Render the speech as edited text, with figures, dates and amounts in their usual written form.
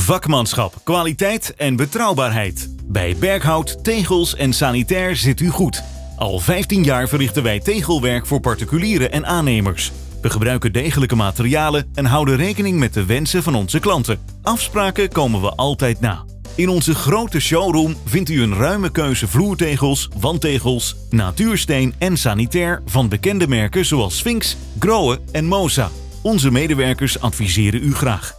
Vakmanschap, kwaliteit en betrouwbaarheid. Bij Berkhout Tegels en Sanitair zit u goed. Al 15 jaar verrichten wij tegelwerk voor particulieren en aannemers. We gebruiken degelijke materialen en houden rekening met de wensen van onze klanten. Afspraken komen we altijd na. In onze grote showroom vindt u een ruime keuze vloertegels, wandtegels, natuursteen en sanitair van bekende merken zoals Sphinx, Grohe en Mosa. Onze medewerkers adviseren u graag.